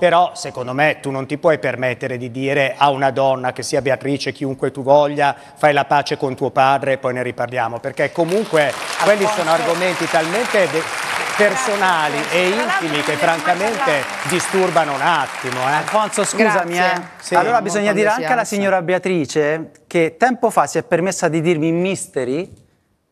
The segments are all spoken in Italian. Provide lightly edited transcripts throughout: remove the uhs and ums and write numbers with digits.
però secondo me tu non ti puoi permettere di dire a una donna, che sia Beatrice, chiunque tu voglia, fai la pace con tuo padre e poi ne riparliamo, perché comunque quelli sono argomenti talmente personali e intimi che francamente disturbano un attimo. Alfonso, scusami, sì, allora bisogna dire anche alla signora Beatrice che tempo fa si è permessa di dirmi misteri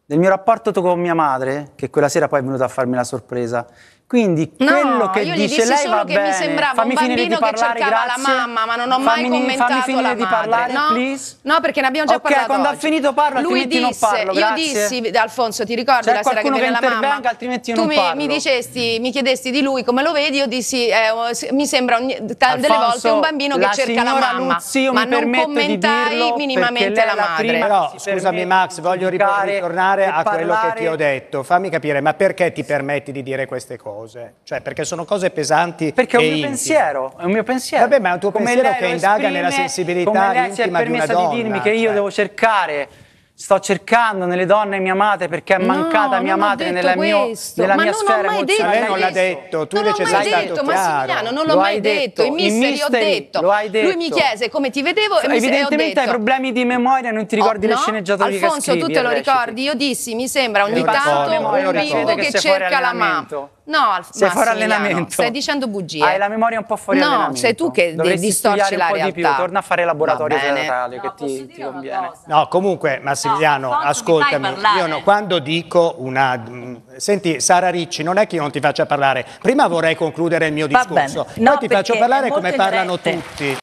nel mio rapporto con mia madre, che quella sera poi è venuta a farmi la sorpresa. Quindi quello che dice lei va bene. No, io gli dissi solo che mi sembrava un bambino che cercava la mamma, ma non ho mai commentato la madre. Fammi finire di parlare, please. No, perché ne abbiamo già parlato. Ok, quando ha finito parlo, altrimenti non parlo, grazie. Io dissi, Alfonso, ti ricordi la sera che venne la mamma? Altrimenti non parlo. Tu mi chiedesti di lui come lo vedi, io dissi, mi sembra delle volte un bambino che cerca la mamma, ma non commentai minimamente la madre. Però, scusami Max, voglio ritornare a quello che ti ho detto. Fammi capire, ma perché ti permetti di dire queste cose? Cioè, perché sono cose pesanti. Perché è un mio pensiero, è un mio pensiero. Vabbè, ma è un tuo pensiero che indaga nella sensibilità intima di una donna. Di dirmi che io devo cercare, sto cercando nelle donne mia madre perché è mancata mia madre nella mia sfera emozionale. Lei non l'ha detto, tu invece sei stato chiaro. Non l'ho mai detto, i misteri ho detto. Lui mi chiese come ti vedevo e mi detto. Evidentemente hai problemi di memoria, non ti ricordi le sceneggiature che scrivi. Alfonso, tu te lo ricordi? Io dissi, mi sembra ogni tanto un bimbo che cerca la mamma. No, sei fuori allenamento. Stai dicendo bugie. Hai la memoria un po' fuori allenamento. No, sei tu che distorci la realtà. Di più. Torna a fare laboratorio teatrale, che ti conviene. No, comunque, Massimiliano, ascoltami. Io quando dico una... Senti, Sara Ricci, non è che io non ti faccia parlare. Prima vorrei concludere il mio discorso. Poi ti faccio parlare come parlano tutti.